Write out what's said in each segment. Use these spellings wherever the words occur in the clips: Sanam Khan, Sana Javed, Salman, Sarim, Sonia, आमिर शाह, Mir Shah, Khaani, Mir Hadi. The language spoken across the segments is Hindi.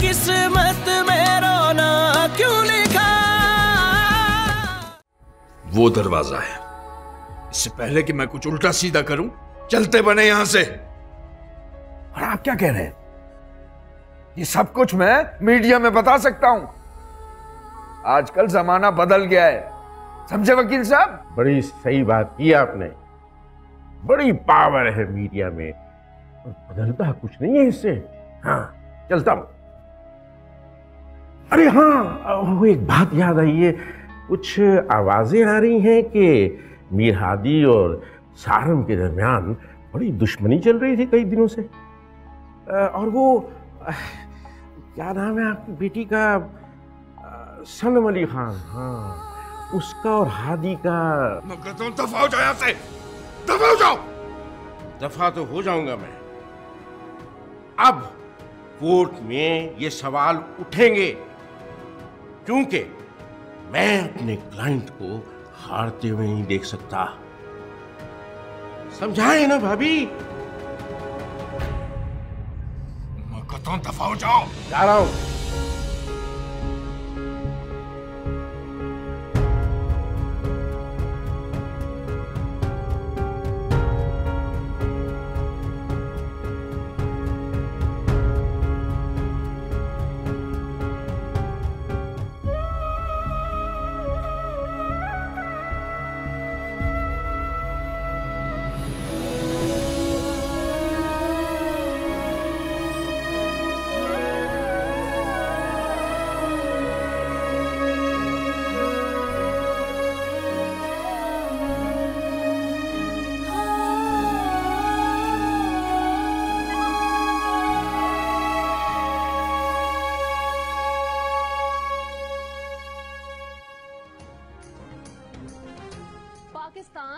किस्मत में रोना क्यों लिखा। वो दरवाजा है, इससे पहले कि मैं कुछ उल्टा सीधा करूं चलते बने यहां से। और आप क्या कह रहे हैं? ये सब कुछ मैं मीडिया में बता सकता हूं। आजकल जमाना बदल गया है, समझे वकील साहब? बड़ी सही बात की आपने, बड़ी पावर है मीडिया में, बदलता कुछ नहीं है इससे। हाँ चलता हूं। अरे हाँ, वो एक बात याद आई है, कुछ आवाजें आ रही हैं कि मीर हादी और सारम के दरमियान बड़ी दुश्मनी चल रही थी कई दिनों से। और वो क्या नाम है आपकी बेटी का, सनम अली खान, हाँ उसका और हादी का। मैं कहता हूं दफा हो जाओ यहां से, दफा हो जाओ। दफा तो हो जाऊंगा मैं। अब कोर्ट में ये सवाल उठेंगे क्योंकि मैं अपने क्लाइंट को हारते हुए नहीं देख सकता। समझाए ना भाभी? मैं कहता हूं दफा हो जाओ। जा रहा हूं।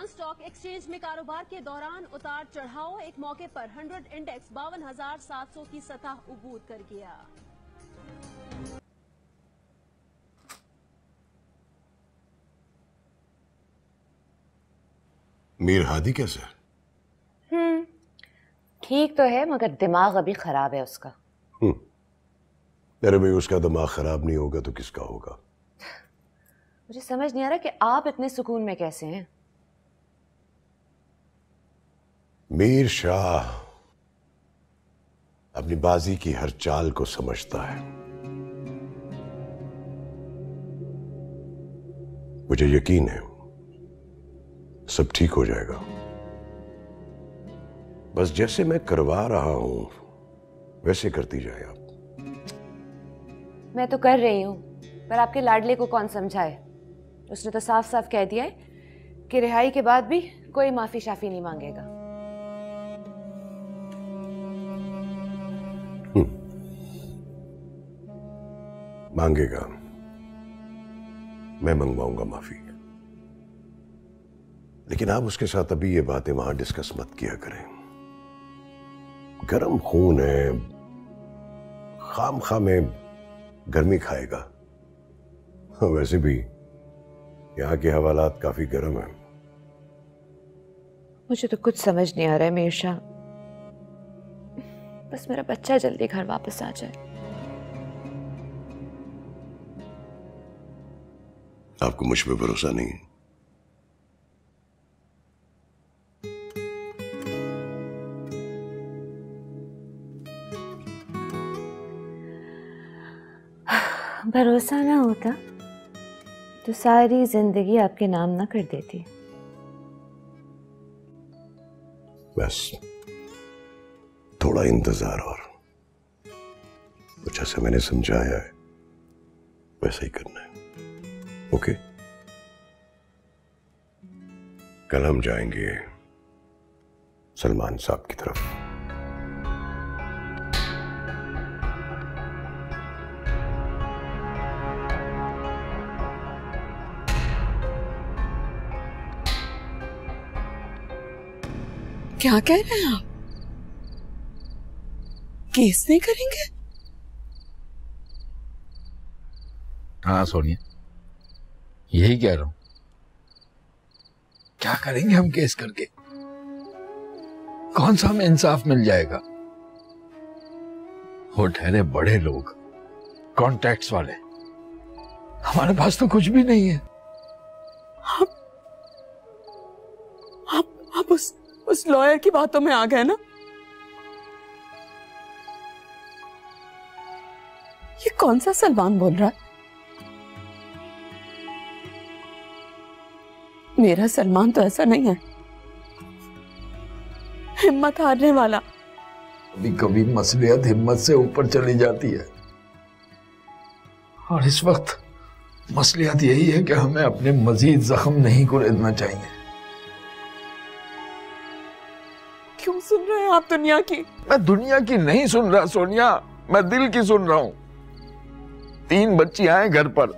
स्टॉक एक्सचेंज में कारोबार के दौरान उतार चढ़ाव, एक मौके पर 100 इंडेक्स 52,700 की सतह उबूद कर गया। मीर हादी कैसे? ठीक तो है मगर दिमाग अभी खराब है उसका। अरे भाई उसका दिमाग खराब नहीं होगा तो किसका होगा? मुझे समझ नहीं आ रहा कि आप इतने सुकून में कैसे हैं। मीर शाह अपनी बाजी की हर चाल को समझता है। मुझे यकीन है सब ठीक हो जाएगा। बस जैसे मैं करवा रहा हूं वैसे करती जाए आप। मैं तो कर रही हूं पर आपके लाडले को कौन समझाए? उसने तो साफ साफ कह दिया है कि रिहाई के बाद भी कोई माफी शाफी नहीं मांगेगा। मांगेगा, मैं मंगवाऊंगा माफी, लेकिन आप उसके साथ अभी ये बातें वहां डिस्कस मत किया करें। गरम खून है, खामखा में गर्मी खाएगा। वैसे भी यहाँ के हवालात काफी गर्म हैं। मुझे तो कुछ समझ नहीं आ रहा है मीर शाह, बस मेरा बच्चा जल्दी घर वापस आ जाए। आपको मुझ पे भरोसा नहीं है? भरोसा ना होता तो सारी जिंदगी आपके नाम ना कर देती। बस थोड़ा इंतजार और जैसे मैंने समझाया है वैसा ही करना है। ओके, कल हम जाएंगे सलमान साहब की तरफ। क्या कह रहे हैं आप? केस नहीं करेंगे? हाँ सोनिया, यही कह रहा हूं। क्या करेंगे हम केस करके? कौन सा हमें इंसाफ मिल जाएगा? वो ठहरे बड़े लोग, कॉन्टैक्ट्स वाले, हमारे पास तो कुछ भी नहीं है। आप उस लॉयर की बातों में आ गए ना। ये कौन सा सलमान बोल रहा है? मेरा सलमान तो ऐसा नहीं है, हिम्मत हारने वाला। कभी कभी मसलियत हिम्मत से ऊपर चली जाती है, और इस वक्त मसलियत यही है कि हमें अपने मजीद जख्म नहीं कुरेदना चाहिए। क्यों सुन रहे हैं आप दुनिया की? मैं दुनिया की नहीं सुन रहा सोनिया, मैं दिल की सुन रहा हूं। 3 बच्चियां हैं घर पर,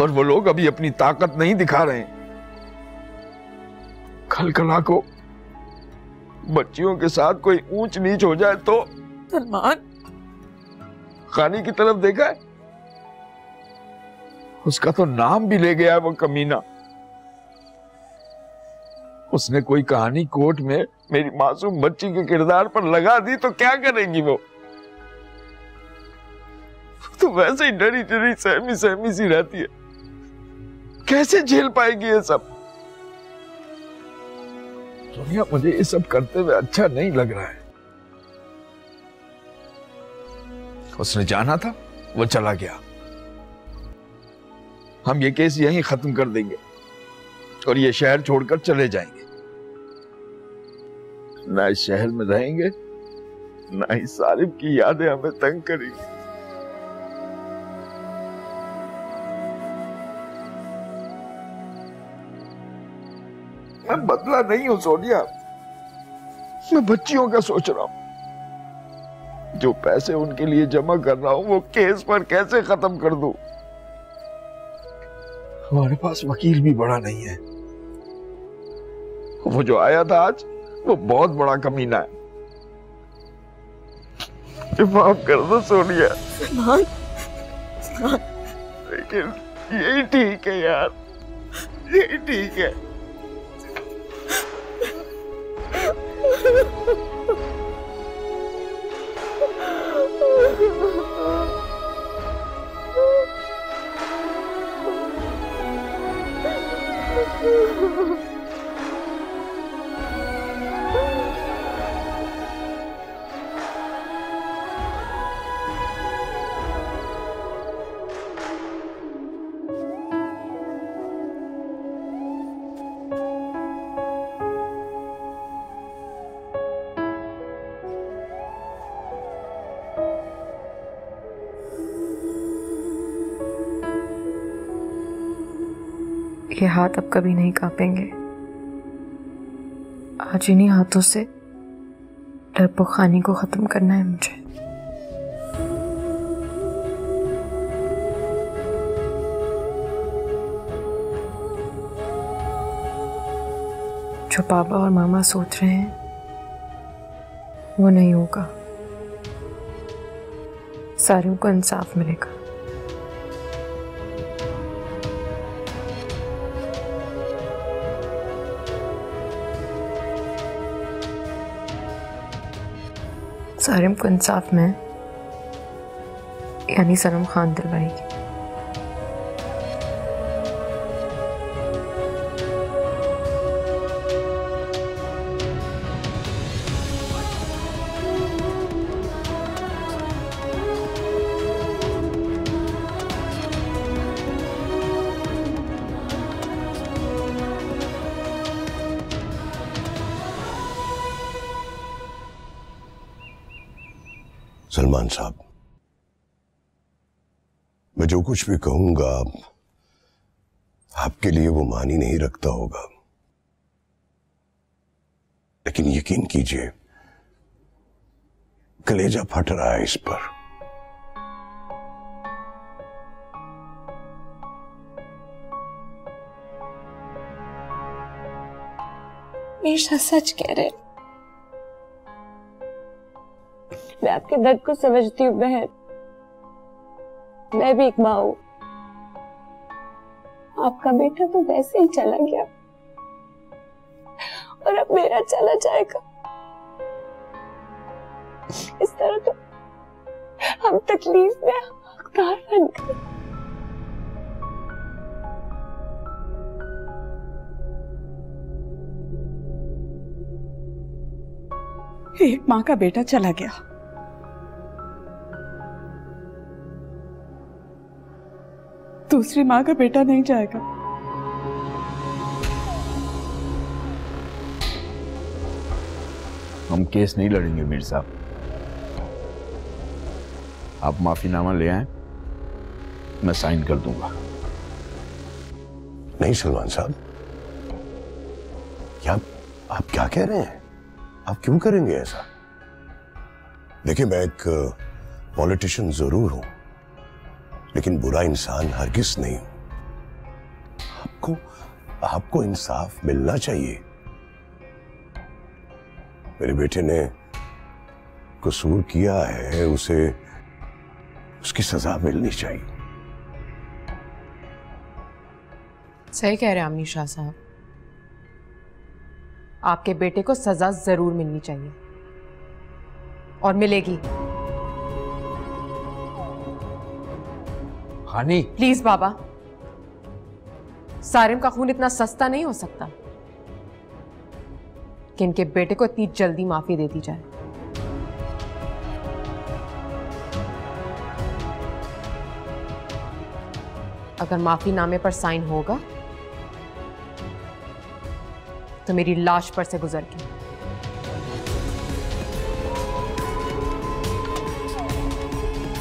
और वो लोग अभी अपनी ताकत नहीं दिखा रहे हैं। खलखला को बच्चियों के साथ कोई ऊंच नीच हो जाए तो। सलमान, खानी की तरफ देखा है? उसका तो नाम भी ले गया है वो कमीना। उसने कोई कहानी कोर्ट में मेरी मासूम बच्ची के किरदार पर लगा दी तो क्या करेंगी वो? तो वैसे ही डरी डरी सहमी सहमी सी रहती है, कैसे झेल पाएगी ये सब? सोनिया, मुझे ये सब करते हुए अच्छा नहीं लग रहा है। उसने जाना था, वो चला गया। हम ये केस यहीं खत्म कर देंगे और ये शहर छोड़कर चले जाएंगे। ना इस शहर में रहेंगे, ना इस सारिम की यादें हमें तंग करेंगी। मैं बदला नहीं हूं सोनिया, मैं बच्चियों का सोच रहा हूं। जो पैसे उनके लिए जमा कर रहा हूं वो केस पर कैसे खत्म कर दूं? हमारे पास वकील भी बड़ा नहीं है। वो जो आया था आज, वो बहुत बड़ा कमीना है। माफ कर दो सोनिया। लेकिन यही ठीक है यार, यही ठीक है। ये हाथ अब कभी नहीं कांपेंगे। आज इन्हीं हाथों से डरपोक खानी को खत्म करना है मुझे। जो पापा और मामा सोच रहे हैं वो नहीं होगा। सारिम को इंसाफ मिलेगा। सारिम को इंसाफ में यानी सनम खान दिलवाएगी। सलमान साहब, मैं जो कुछ भी कहूंगा आपके लिए वो मानी नहीं रखता होगा, लेकिन यकीन कीजिए कलेजा फट रहा है इस पर। मीर शाह सच कह रहे हैं। मैं आपके दर्द को समझती हूँ बहन, मैं भी एक माँ हूँ। आपका बेटा तो वैसे ही चला गया और अब मेरा चला जाएगा। इस तरह तो हम हम तकलीफ में हकदार बन गए। एक माँ का बेटा चला गया, दूसरी माँ का बेटा नहीं जाएगा। हम केस नहीं लड़ेंगे मीर साहब, आप माफीनामा ले आए, मैं साइन कर दूंगा। नहीं सलमान साहब, आप क्या कह रहे हैं? आप क्यों करेंगे ऐसा? देखिए, मैं एक पॉलिटिशियन जरूर हूं, लेकिन बुरा इंसान हरगिज नहीं हूं। आपको इंसाफ मिलना चाहिए। मेरे बेटे ने कसूर किया है, उसे उसकी सजा मिलनी चाहिए। सही कह रहे हैं आमिर शाह साहब, आपके बेटे को सजा जरूर मिलनी चाहिए और मिलेगी। खानी, प्लीज बाबा, सारिम का खून इतना सस्ता नहीं हो सकता कि इनके बेटे को इतनी जल्दी माफी दे दी जाए। अगर माफीनामे पर साइन होगा तो मेरी लाश पर से गुजर के।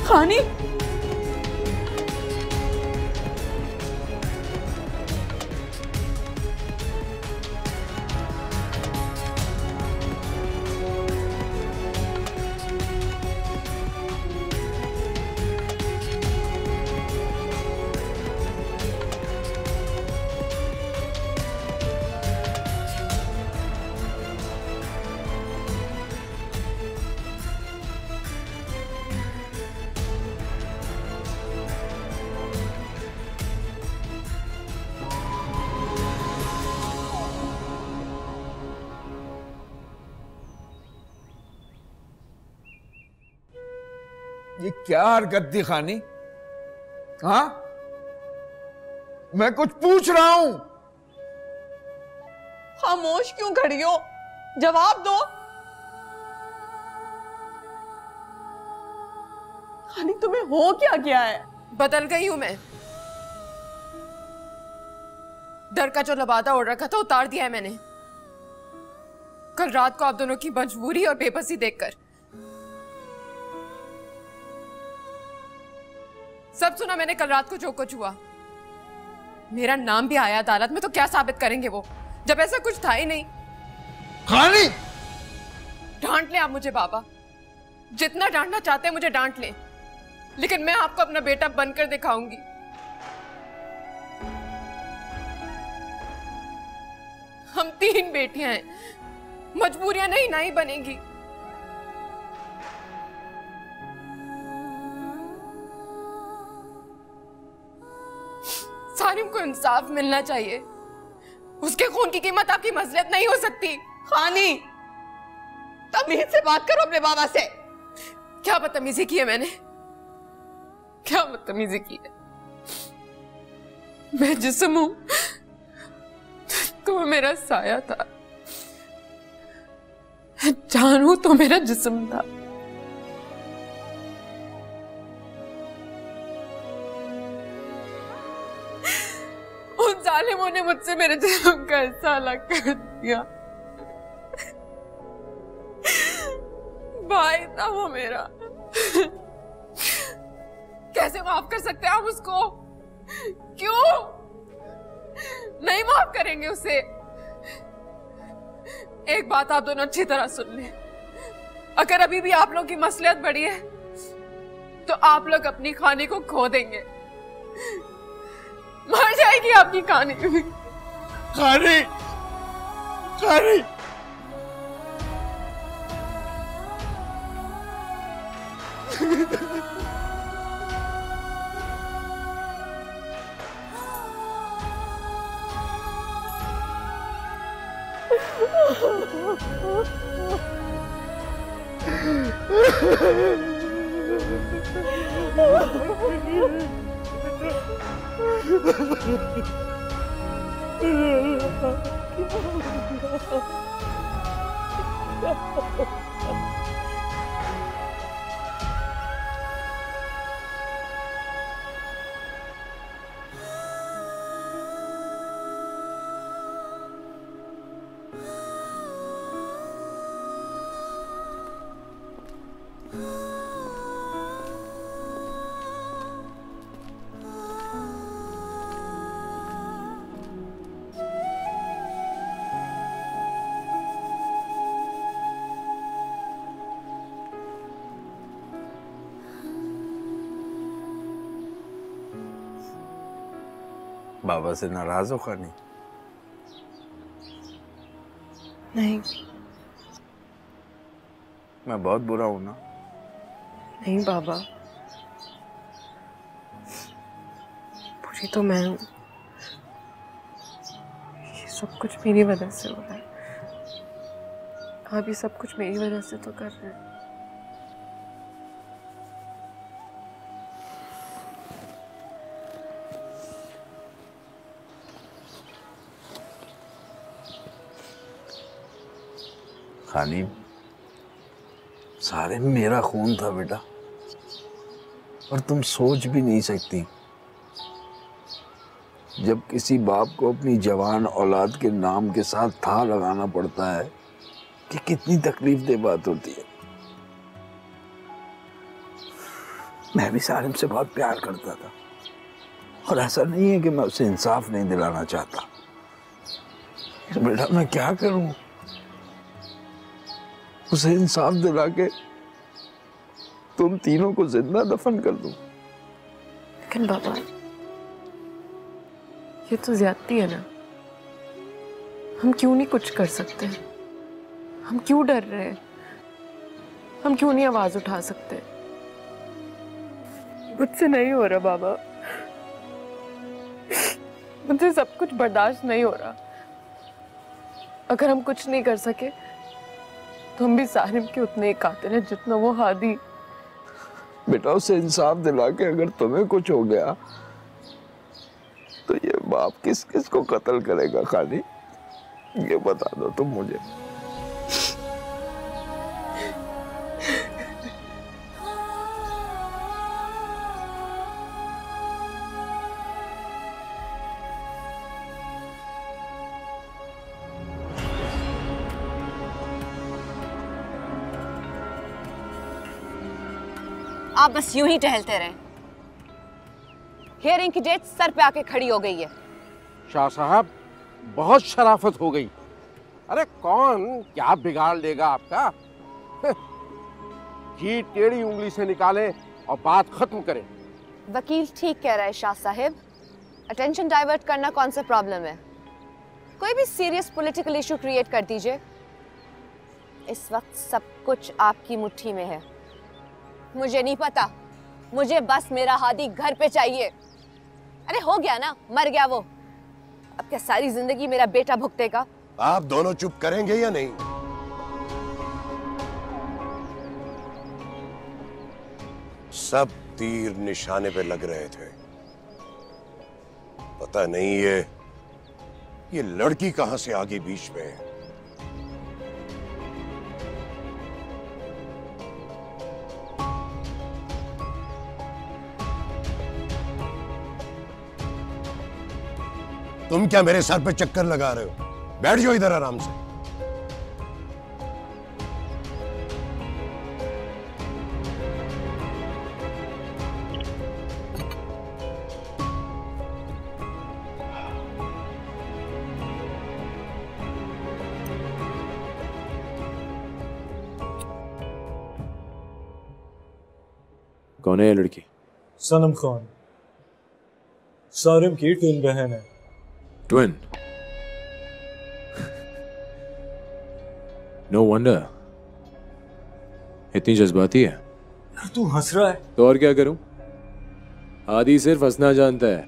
खानी, ये क्या हरकत थी खानी? हाँ, मैं कुछ पूछ रहा हूं। खामोश क्यों खड़ी हो? जवाब दो। खानी, तुम्हें हो क्या क्या है? बदल गई हूं मैं। डर का जो लबादा ओढ़ रखा था उतार दिया है मैंने। कल रात को आप दोनों की मजबूरी और बेबसी देखकर सब सुना मैंने। कल रात को जो कुछ हुआ, मेरा नाम भी आया अदालत में, तो क्या साबित करेंगे वो, जब ऐसा कुछ था ही नहीं। खानी, डांट ले आप मुझे बाबा, जितना डांटना चाहते हैं मुझे डांट ले, लेकिन मैं आपको अपना बेटा बनकर दिखाऊंगी। हम तीन बेटियां हैं, मजबूरियां नहीं ना ही बनेगी। सारिम को इंसाफ मिलना चाहिए, उसके खून की कीमत आपकी मसलियत नहीं हो सकती। खानी, तमीज से बात करो अपने बाबा से। क्या बदतमीजी की है मैंने, क्या बदतमीजी की है? मैं जिस्म हूं, तो मेरा साया था, जान हूं तो मेरा जिस्म था। जालिमों ने मुझसे मेरे जिस्म का हिस्सा अलग कर दिया। भाई था वो मेरा, कैसे माफ कर सकते हैं आप उसको? क्यों नहीं माफ करेंगे उसे? एक बात आप दोनों अच्छी तरह सुन लें, अगर अभी भी आप लोगों की मसलियत बड़ी है तो आप लोग अपनी खानी को खो देंगे। मर जाएगी आपकी खानी। खानी, खानी, बाबा से नाराज हो खानी? नहीं। मैं बहुत बुरा हूं ना? नहीं बाबा, बुरी तो मैं हूं। ये सब कुछ मेरी वजह से हो रहा है। आप ये सब कुछ मेरी वजह से तो कर रहे हैं। खानी, सारे मेरा खून था बेटा, और तुम सोच भी नहीं सकती। जब किसी बाप को अपनी जवान औलाद के नाम के साथ था लगाना पड़ता है कि कितनी तकलीफ दे बात होती है। मैं भी सारिम से बहुत प्यार करता था, और ऐसा नहीं है कि मैं उसे इंसाफ नहीं दिलाना चाहता। तो बेटा मैं क्या करूं? उसे इंसाफ दिला के तुम तीनों को जिंदा दफन कर दो। लेकिन बाबा ये तो ज्यादती है ना। हम क्यों नहीं कुछ कर सकते? हम क्यों डर रहे हैं? हम क्यों नहीं आवाज उठा सकते? मुझसे नहीं हो रहा बाबा, मुझसे सब कुछ बर्दाश्त नहीं हो रहा। अगर हम कुछ नहीं कर सके, तुम भी सारिम के उतने ही कातिल हैं जितना वो हादी। बेटा उसे इंसाफ दिला के अगर तुम्हें कुछ हो गया तो ये बाप किस किस को कत्ल करेगा खानी? ये बता दो तुम मुझे। आप बस यूं ही टहलते रहें। हियरिंग की डेट सर पे आके खड़ी हो गई है। शाह साहब बहुत शराफत हो गई। अरे कौन क्या बिगाड़ लेगा आपका? जी टेढ़ी उंगली से निकालें और बात खत्म करें। वकील ठीक कह रहा है शाह साहब, अटेंशन डाइवर्ट करना कौन सा प्रॉब्लम है? कोई भी सीरियस पॉलिटिकल इशू क्रिएट कर दीजिए। इस वक्त सब कुछ आपकी मुट्ठी में है। मुझे नहीं पता, मुझे बस मेरा हादी घर पे चाहिए। अरे हो गया ना, मर गया वो। अब क्या सारी जिंदगी मेरा बेटा भुगतेगा? आप दोनों चुप करेंगे या नहीं? सब तीर निशाने पे लग रहे थे। पता नहीं ये लड़की कहां से आ गई बीच में है। तुम क्या मेरे सर पे चक्कर लगा रहे हो? बैठ जाओ इधर आराम से। कौन है ये लड़की? सनम खान, सारिम की ट्विन बहन है। Twin. No wonder. इतनी जज्बाती है। तू हंस रहा है। तो और क्या करूं? आदि सिर्फ हंसना जानता है,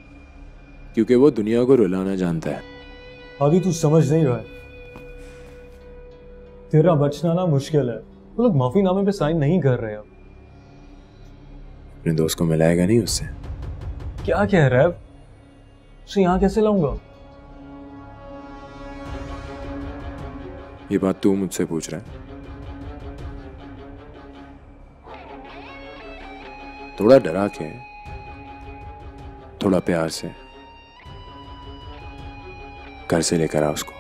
क्योंकि वो दुनिया को रुलाना जानता है। आदि तू समझ नहीं रहा है। तेरा बचना ना मुश्किल है। वो लोग माफी नामे पे साइन नहीं कर रहे हैं। अपने दोस्त को मिलाएगा नहीं उससे? क्या कह रहा है? उसे यहाँ कैसे लाऊंगा? ये बात तू मुझसे पूछ रहा है? थोड़ा डरा के, थोड़ा प्यार से घर से लेकर आ उसको।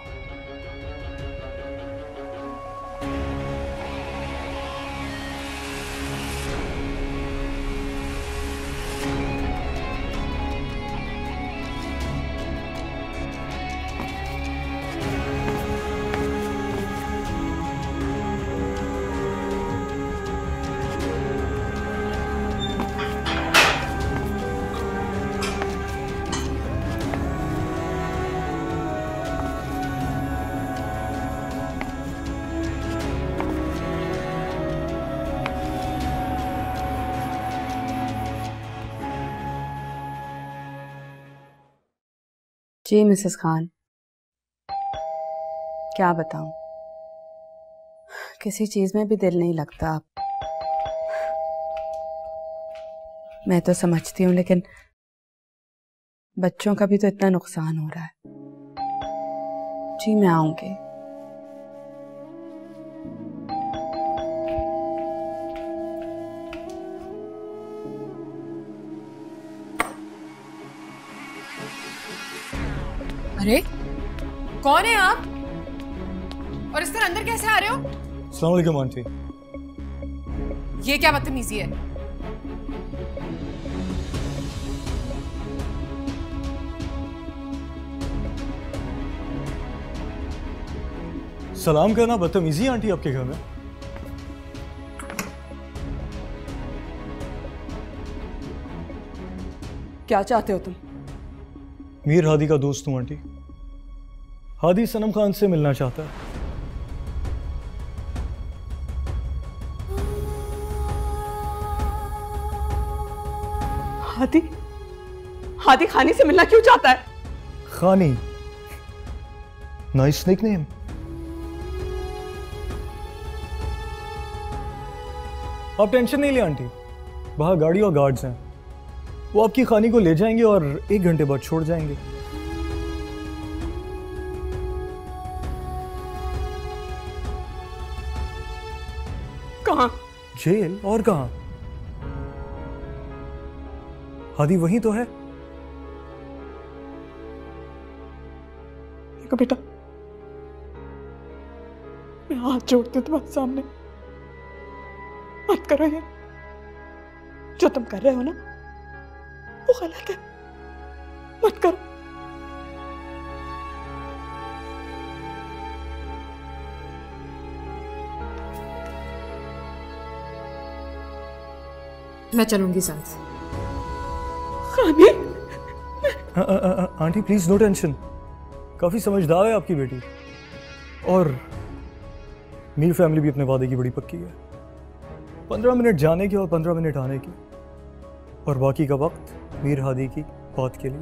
जी मिसेस खान, क्या बताऊं, किसी चीज में भी दिल नहीं लगता। मैं तो समझती हूँ, लेकिन बच्चों का भी तो इतना नुकसान हो रहा है। जी मैं आऊंगी। अरे कौन है आप और इस तरह अंदर कैसे आ रहे हो? अस्सलाम वालेकुम आंटी। ये क्या बदतमीजी है? सलाम करना बदतमीजी है आंटी आपके घर में? क्या चाहते हो तुम? मीर हादी का दोस्त हूं आंटी। हादी सनम खान से मिलना चाहता है। हादी? हादी खानी से मिलना क्यों चाहता है? खानी नाइस स्नेक नेम। आप टेंशन नहीं ले आंटी, बाहर गाड़ी और गार्ड्स हैं, वो आपकी खानी को ले जाएंगे और 1 घंटे बाद छोड़ जाएंगे। कहां? जेल। और कहां? हादी वही तो है। देखो बेटा, मैं हाथ जोड़ती हूं तुम्हारे सामने, मत करो ये जो तुम कर रहे हो ना वो गलत है, मत करो। मैं चलूंगी साथ। आंटी प्लीज नो टेंशन, काफी समझदार है आपकी बेटी और मेरी फैमिली भी अपने वादे की बड़ी पक्की है। 15 मिनट जाने की और 15 मिनट आने की और बाकी का वक्त मीर हादी की बात के लिए।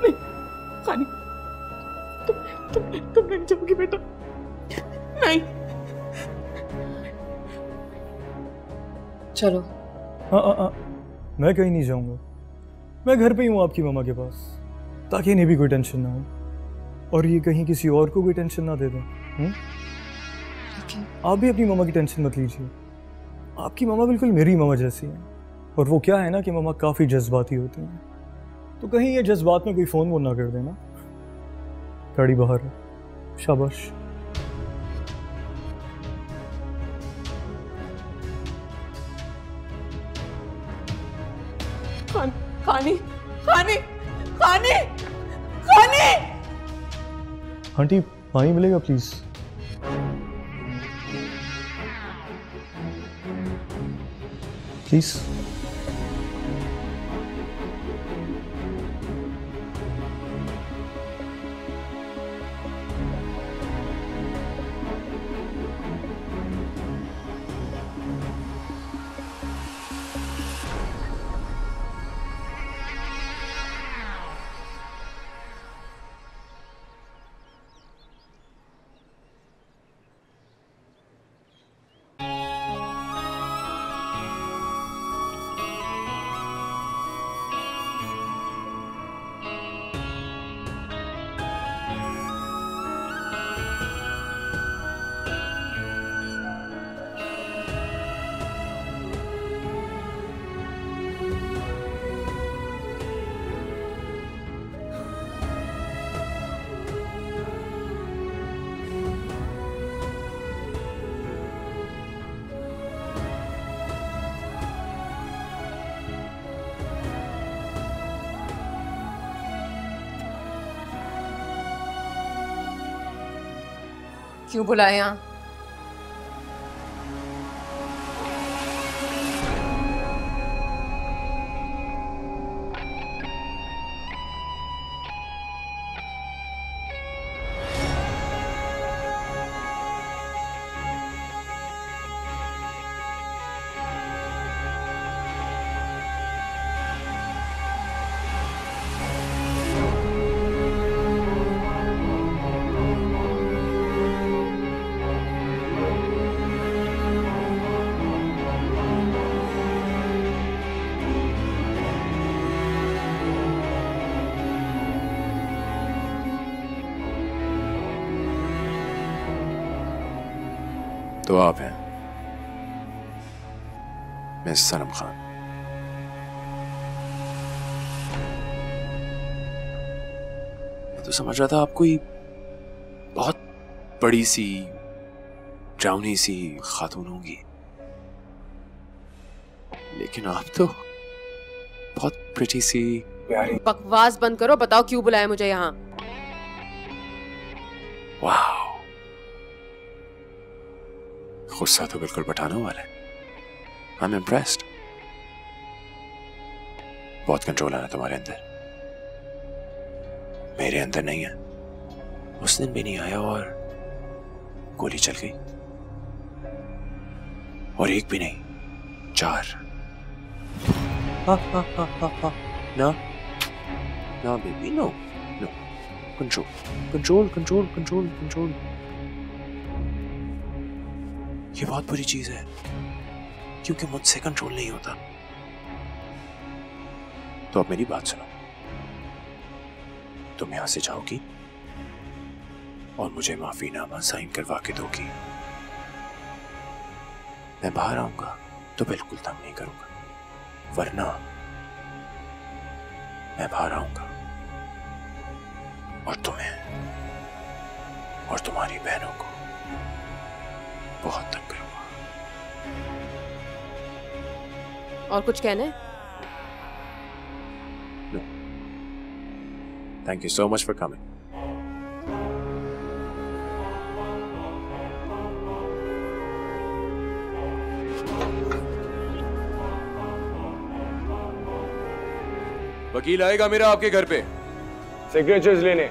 नहीं, खानी, तुम नहीं जाओगी बेटा, नहीं। चलो। मैं कहीं नहीं जाऊंगा, मैं घर पे ही हूँ आपकी मामा के पास, ताकि इन्हें भी कोई टेंशन ना हो और ये कहीं किसी और को कोई टेंशन ना दे दें। आप भी अपनी मामा की टेंशन मत लीजिए, आपकी मामा बिल्कुल मेरी मामा जैसी हैं और वो क्या है ना कि मामा काफ़ी जज्बाती होती हैं, तो कहीं ये जज्बात में कोई फ़ोन वोन ना कर देना। गाड़ी बाहर है, शाबाश। खानी, खानी, खानी, खानी। आंटी पानी मिलेगा प्लीज़? क्यों बुलाए यहाँ? तो आप हैं, मैं सनम खान। मैं तो समझ रहा था आप कोई बहुत बड़ी सी डरावनी सी खातून होंगी, लेकिन आप तो बहुत प्रिटी सी प्यारी। बकवास बंद करो, बताओ क्यों बुलाया मुझे यहाँ? वाह, गुस्सा तो बिल्कुल बटाने वाला है। I am impressed. बहुत कंट्रोल आना तुम्हारे अंदर, मेरे अंदर नहीं है। उस दिन भी नहीं आया और गोली चल गई, और एक भी नहीं, चार। हा हा हा हा हा, ना ना baby, no no, control control control control control, ये बहुत बुरी चीज है क्योंकि मुझसे कंट्रोल नहीं होता। तो अब मेरी बात सुनो, तुम यहां से जाओगी और मुझे माफीनामा साइन करवा के दोगी। मैं बाहर आऊंगा तो बिल्कुल तंग नहीं करूंगा, वरना मैं बाहर आऊंगा और तुम्हें और तुम्हारी बहनों को बहुत तंग करूंगा। और कुछ कहना है? No. Thank you so much for coming. वकील आएगा मेरा आपके घर पे सिग्नेचर्स लेने।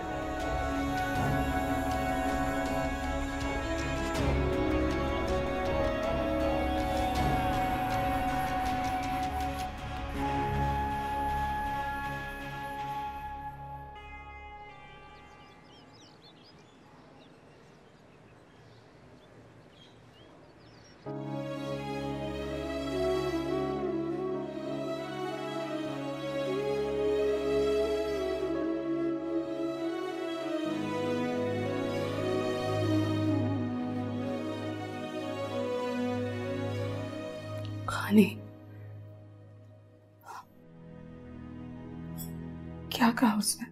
क्या कहा उसने?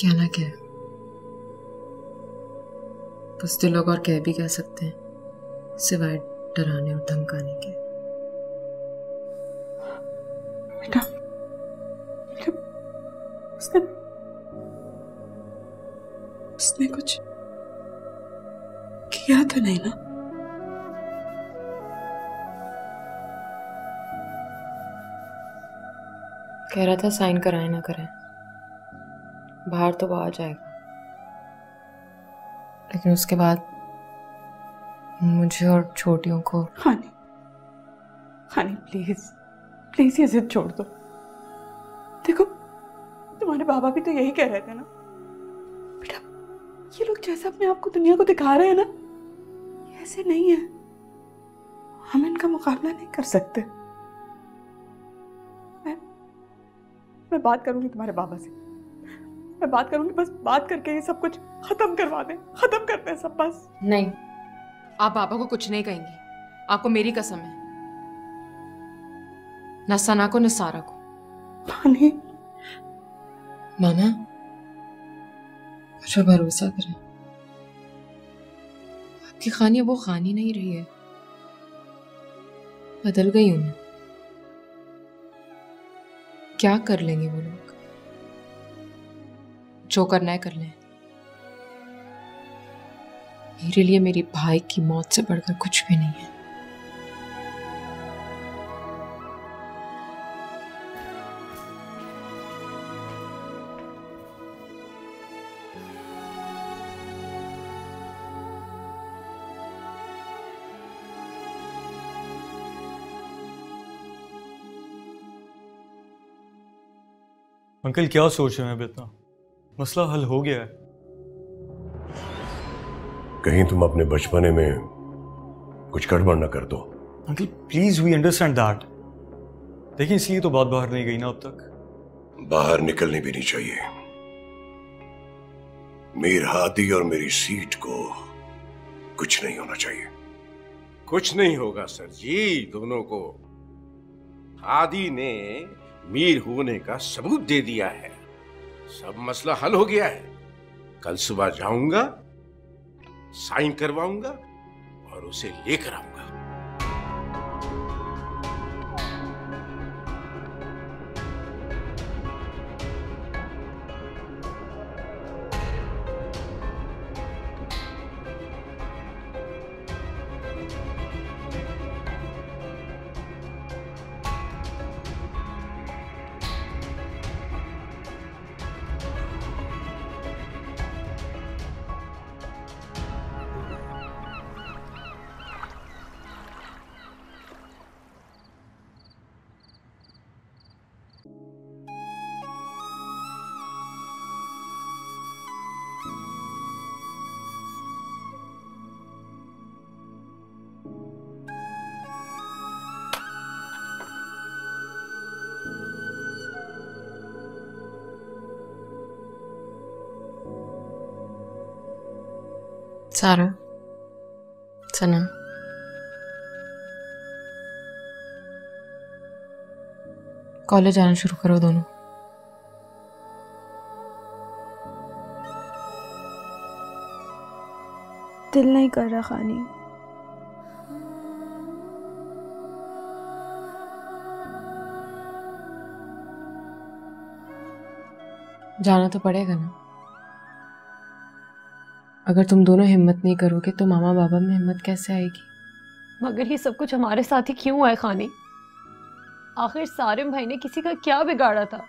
क्या ना क्या, पुस्ते लोग और कह भी कह सकते हैं सिवाय डराने और धमकाने के। बेटा, उसने कुछ किया तो नहीं ना? कह रहा था साइन कराए ना कराए, बाहर तो वो आ जाएगा, लेकिन उसके बाद मुझे और छोटियों को। खानी, खानी प्लीज प्लीज ये जिद छोड़ दो। देखो तुम्हारे बाबा भी तो यही कह रहे थे ना। बेटा ये लोग जैसे अपने आप को दुनिया को दिखा रहे हैं ना, ये ऐसे नहीं है, हम इनका मुकाबला नहीं कर सकते। मैं बात करूंगी तुम्हारे बाबा से, मैं बात करूंगी, बस बात करके ये सब कुछ खत्म करवा दें, खत्म करते हैं सब बस। नहीं, आप बाबा को कुछ नहीं कहेंगी, आपको मेरी कसम है, ना सना को ना सारा को। माने माना, मुझे भरोसा करें, आपकी खानी वो खानी नहीं रही है, बदल गई हूं मैं। क्या कर लेंगे वो लोग, जो करना है कर लें। मेरे लिए मेरी भाई की मौत से बढ़कर कुछ भी नहीं है। अंकल क्या सोच रहे हैं इतना? मसला हल हो गया है। कहीं तुम अपने बचपने में कुछ गड़बड़ ना कर दो। Uncle please we understand that. देखिए इसलिए तो बात बाहर नहीं गई ना अब तक। बाहर निकलनी भी नहीं चाहिए। मीर हादी और मेरी सीट को कुछ नहीं होना चाहिए। कुछ नहीं होगा सर जी। दोनों को हादी ने मीर होने का सबूत दे दिया है। सब मसला हल हो गया है। कल सुबह जाऊंगा, साइन करवाऊंगा और उसे लेकर आऊंगा। सारा, सनम, कॉलेज जाना शुरू करो दोनों। दिल नहीं कर रहा खानी। जाना तो पड़ेगा ना। अगर तुम दोनों हिम्मत नहीं करोगे तो मामा बाबा में हिम्मत कैसे आएगी? मगर ये सब कुछ हमारे साथ ही क्यों हुआ है खानी? आखिर सारिम भाई ने किसी का क्या बिगाड़ा था?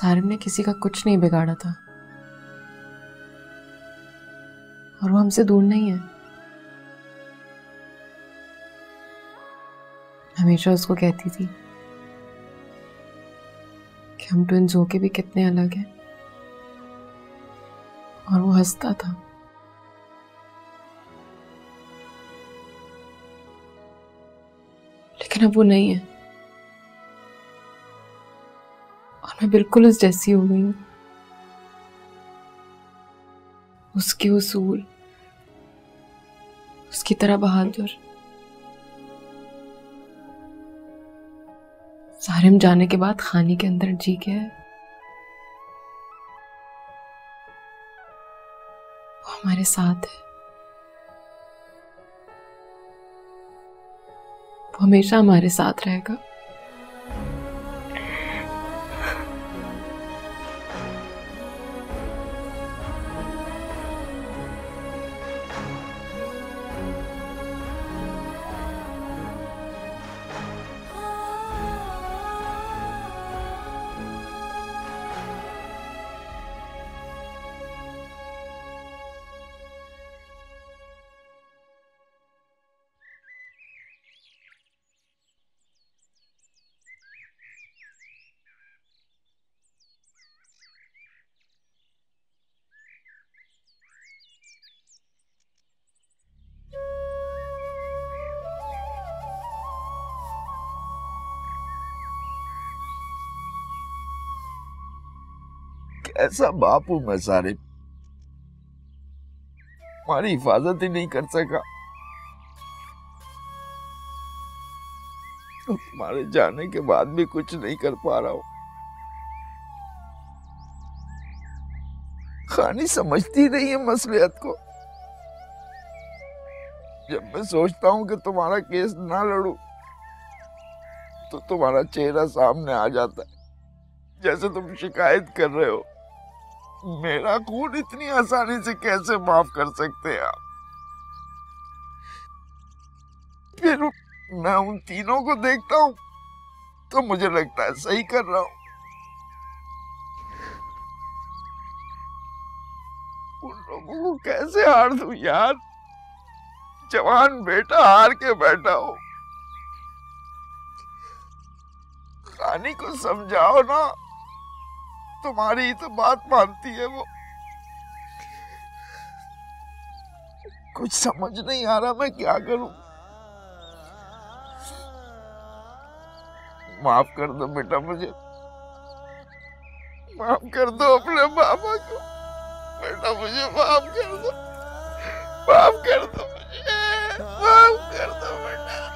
सारिम ने किसी का कुछ नहीं बिगाड़ा था और वो हमसे दूर नहीं है। हमेशा उसको कहती थी हम ट्विंस होके भी कितने अलग हैं और वो हंसता था। लेकिन अब वो नहीं है और मैं बिल्कुल उस जैसी हो गई हूँ। उसके उसूल, उसकी तरह बहादुर। सारिम जाने के बाद खानी के अंदर जी गया है। वो हमारे साथ है। वो हमेशा हमारे साथ रहेगा। ऐसा बाप हूं मैं सारिम, हमारी हिफाजत ही नहीं कर सका। तुम्हारे जाने के बाद भी कुछ नहीं कर पा रहा हूं। खानी समझती नहीं है मसलियत को। जब मैं सोचता हूं कि तुम्हारा केस ना लड़ू तो तुम्हारा चेहरा सामने आ जाता है। जैसे तुम शिकायत कर रहे हो। मेरा खून इतनी आसानी से कैसे माफ कर सकते हैं आप? फिर मैं उन तीनों को देखता हूँ तो मुझे लगता है सही कर रहा हूँ। उन लोगों को कैसे हार दूं यार? जवान बेटा हार के बैठा हो। कहानी को समझाओ ना, तुम्हारी ही तो बात मानती है वो। कुछ समझ नहीं आ रहा मैं क्या करूं। माफ कर दो बेटा मुझे, माफ कर दो अपने बाबा को। बेटा मुझे माफ कर दो, माफ कर दो मुझे, माफ कर दो बेटा।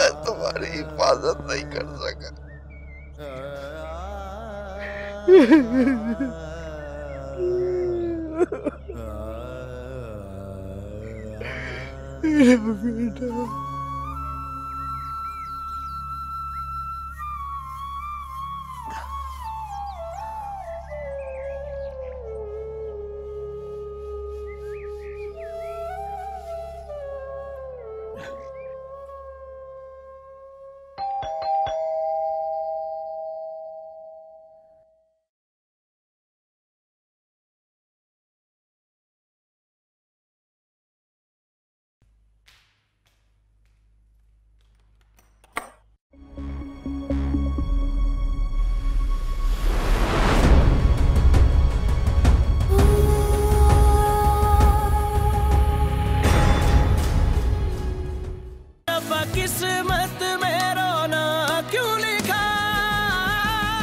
मैं तुम्हारी हिफाजत नहीं कर सका। बेटा